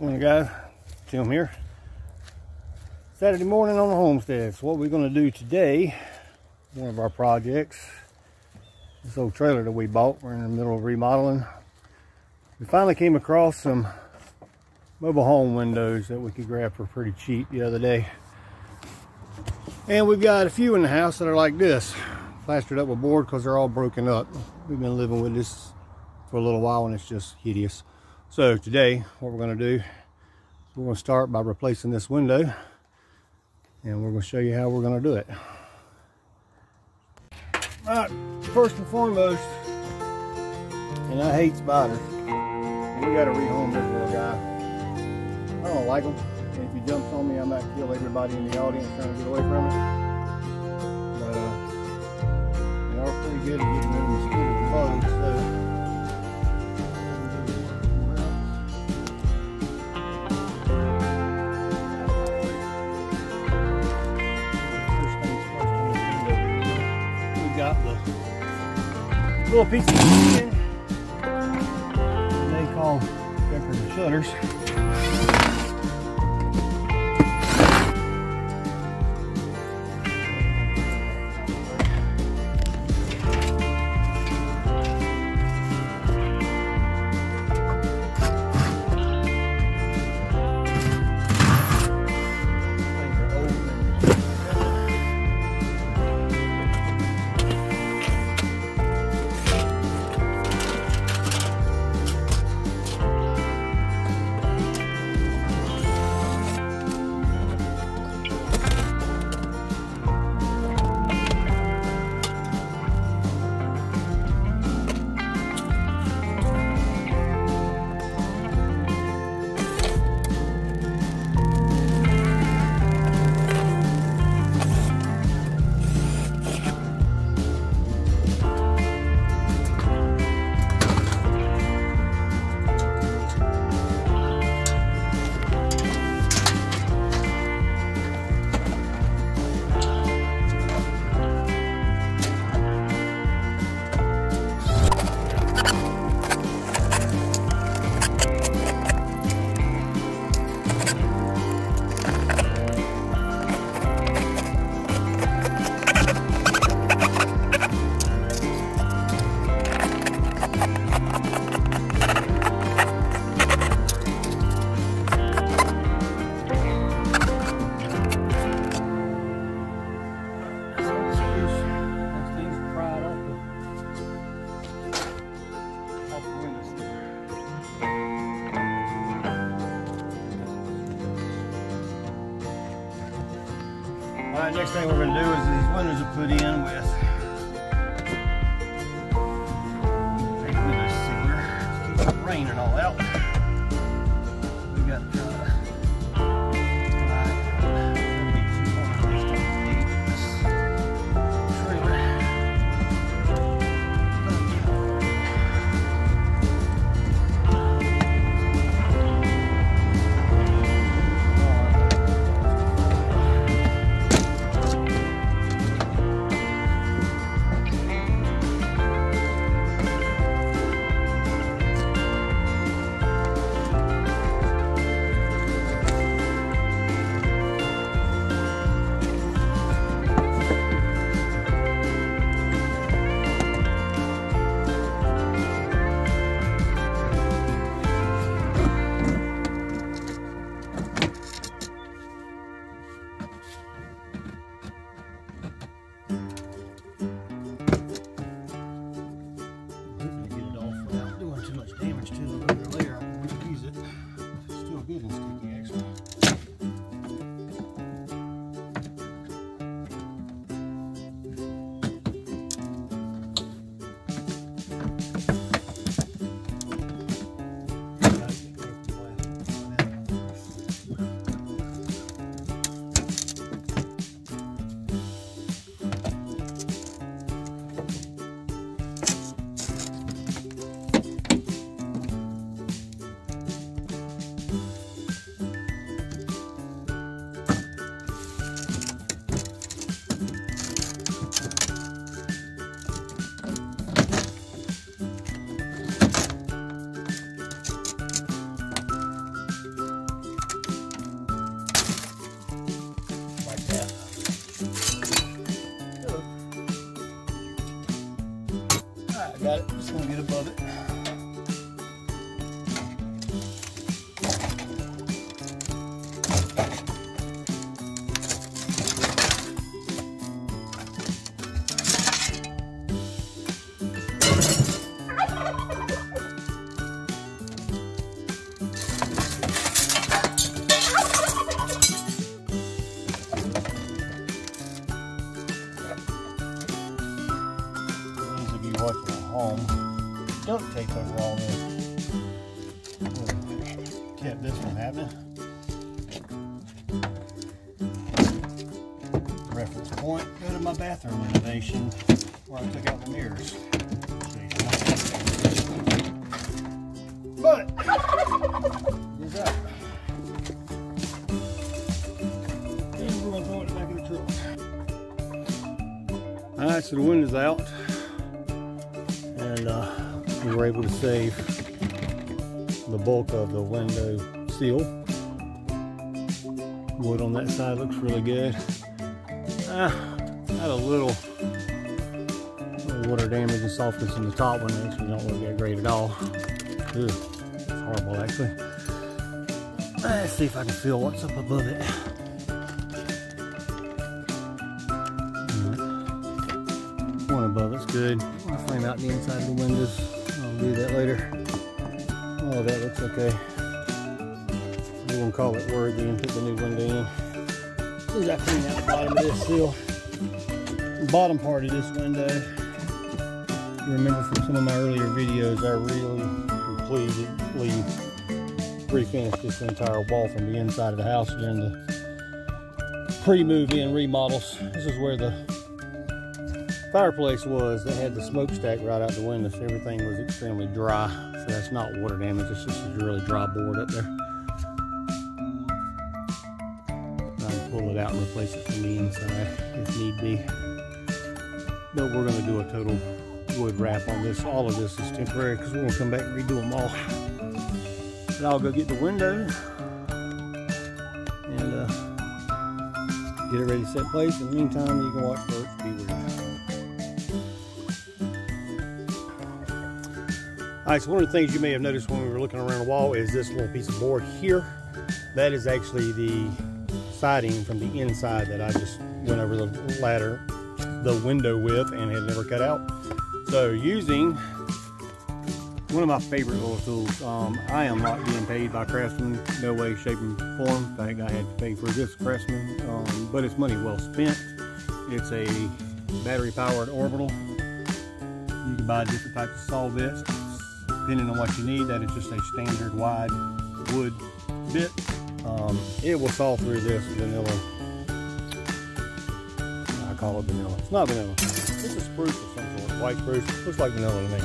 Morning guys, Tim here. Saturday morning on the homestead. So what we're going to do today, one of our projects, this old trailer that we bought, we're in the middle of remodeling. We finally came across some mobile home windows that we could grab for pretty cheap the other day. And we've got a few in the house that are like this, plastered up with board because they're all broken up. We've been living with this for a little while and it's just hideous. So today what we're going to do, we're going to start by replacing this window and we're going to show you how we're going to do it. All right, first and foremost, and I hate spiders, we got to rehome this little guy. I don't like him, and if he jumps on me I might kill everybody in the audience trying to get away from him. But they are pretty good at getting them to stick with the bugs, so little piece of chicken they call decorative shutters. Alright, next thing we're going to do is these windows are put in with a window sealer to keep the rain and all out. We got I got it. I'm just going to get above it. Watching at home, don't take those all in. Kept this from happening. Reference point, go to my bathroom renovation where I took out the mirrors. But it's up. And we're gonna throw it back in the truck. Alright, so the wind is out. And we were able to save the bulk of the window seal. Wood on that side looks really good. Had a little water damage and softness in the top one. Actually, don't look that great at all. Ugh, it's horrible actually. Let's see if I can feel what's up above it. One above it's good. I'll flame out the inside of the windows. I'll do that later. Oh, that looks okay. We won't call it worthy and put the new window in. As soon as I clean out the bottom of this seal, the bottom part of this window. You remember from some of my earlier videos, I really completely refinished this entire wall from the inside of the house during the pre-move-in remodels. This is where the fireplace was that had the smokestack right out the window, so everything was extremely dry. So that's not water damage, it's just a really dry board up there. I'll pull it out and replace it from the inside if need be. But we're going to do a total wood wrap on this. All of this is temporary because we're going to come back and redo them all. But I'll go get the window and get it ready to set place. In the meantime, you can watch Birds Be Weird. Alright, so one of the things you may have noticed when we were looking around the wall is this little piece of board here. That is actually the siding from the inside that I just went over the window with and had never cut out. So using one of my favorite little tools, I am not being paid by Craftsman, no way, shape, and form. In fact, I had to pay for this Craftsman, but it's money well spent. It's a battery-powered orbital. You can buy different types of saw bits. Depending on what you need, that is just a standard wide wood bit. It will saw through this vanilla. I call it vanilla. It's not vanilla. It's a spruce of some sort. White spruce. Looks like vanilla to me.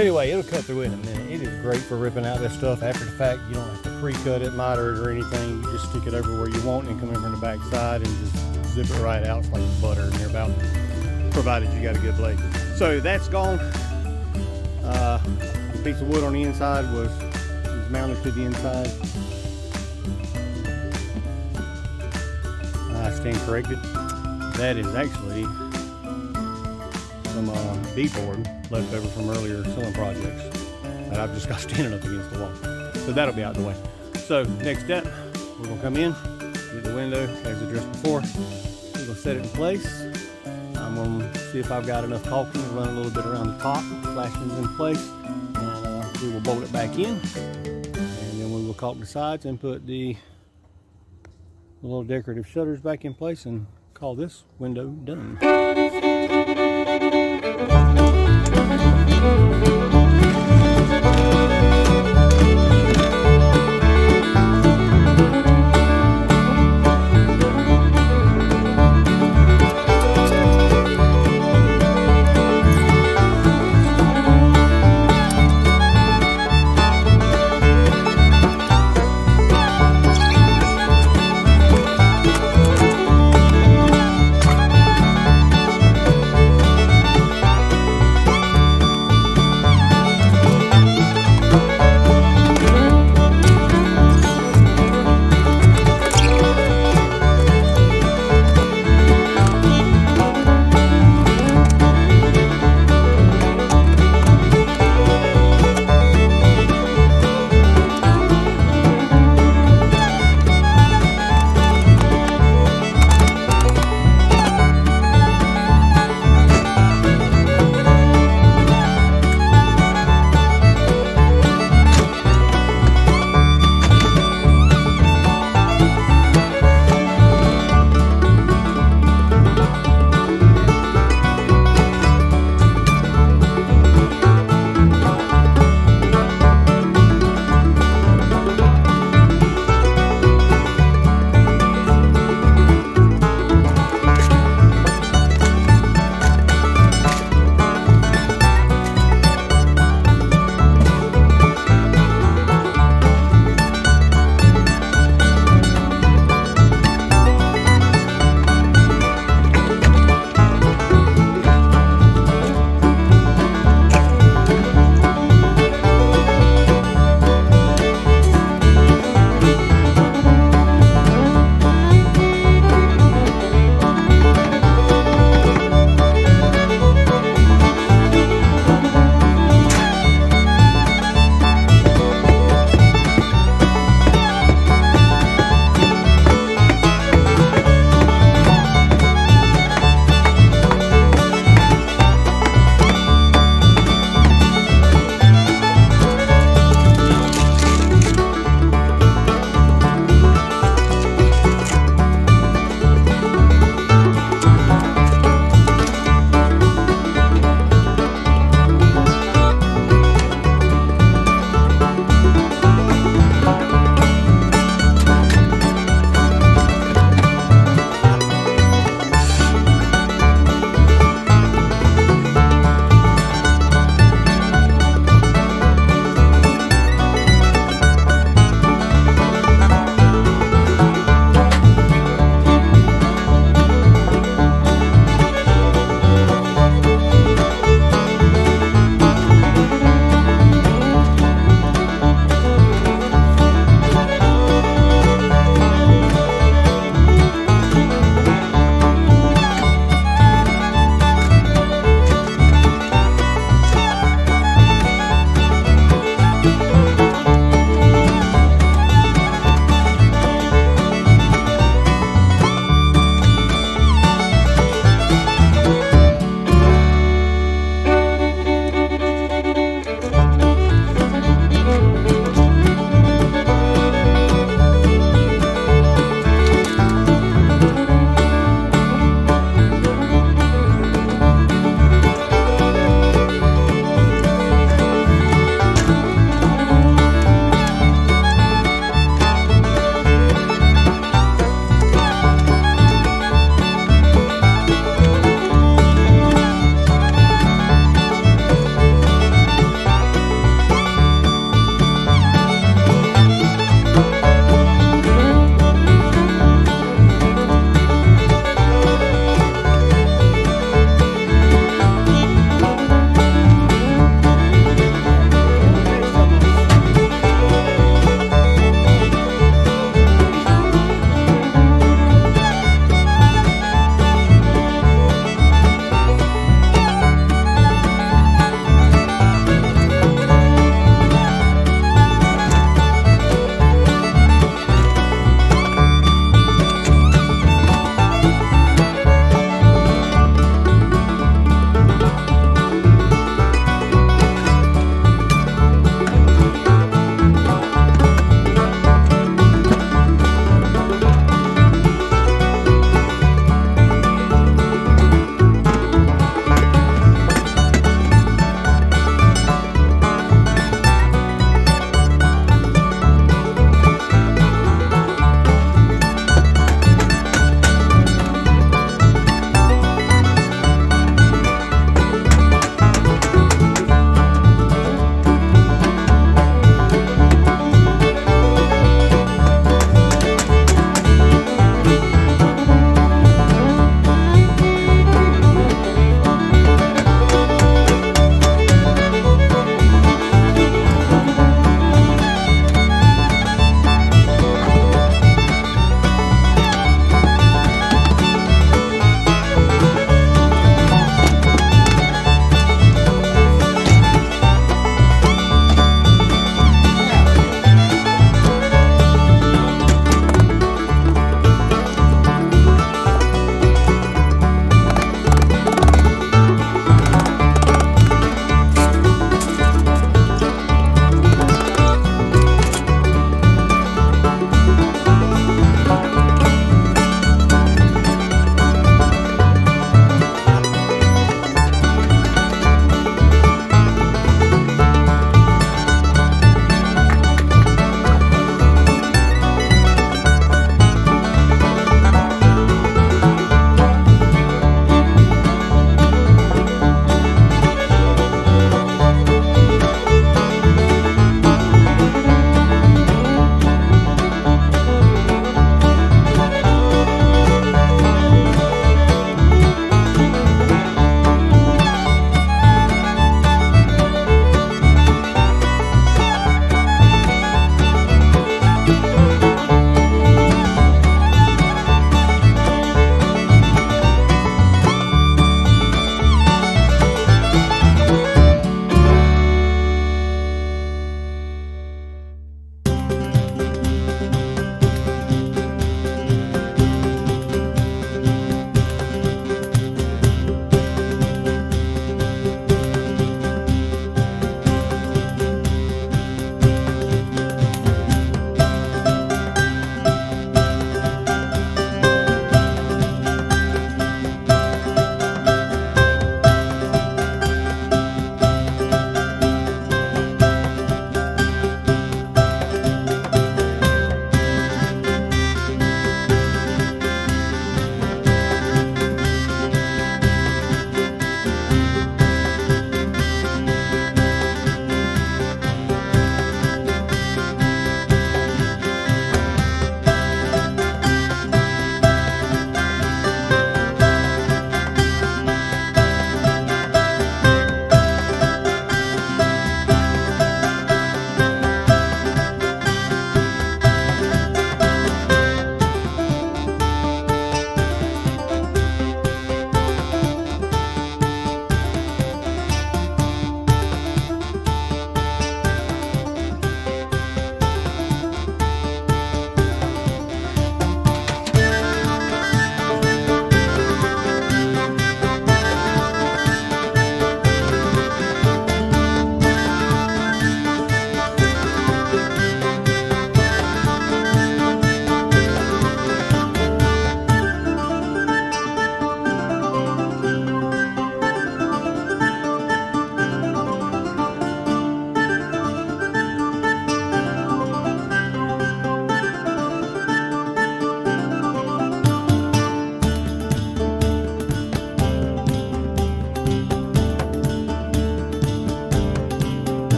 Anyway, it'll cut through in a minute. It is great for ripping out this stuff after the fact. You don't have to pre-cut it, miter it, or anything. You just stick it over where you want and come over on the back side and just zip it right out. It's like butter and you're about, provided you got a good blade. So that's gone. The piece of wood on the inside was mounted to the inside. I stand corrected. That is actually some beadboard left over from earlier ceiling projects that I've just got standing up against the wall. So that'll be out of the way. So next step, we're gonna come in, get the window as addressed before. We're gonna set it in place. I'm gonna see if I've got enough caulking to run a little bit around the top, flashings in place, and we will bolt it back in, and then we will caulk the sides and put the little decorative shutters back in place and call this window done.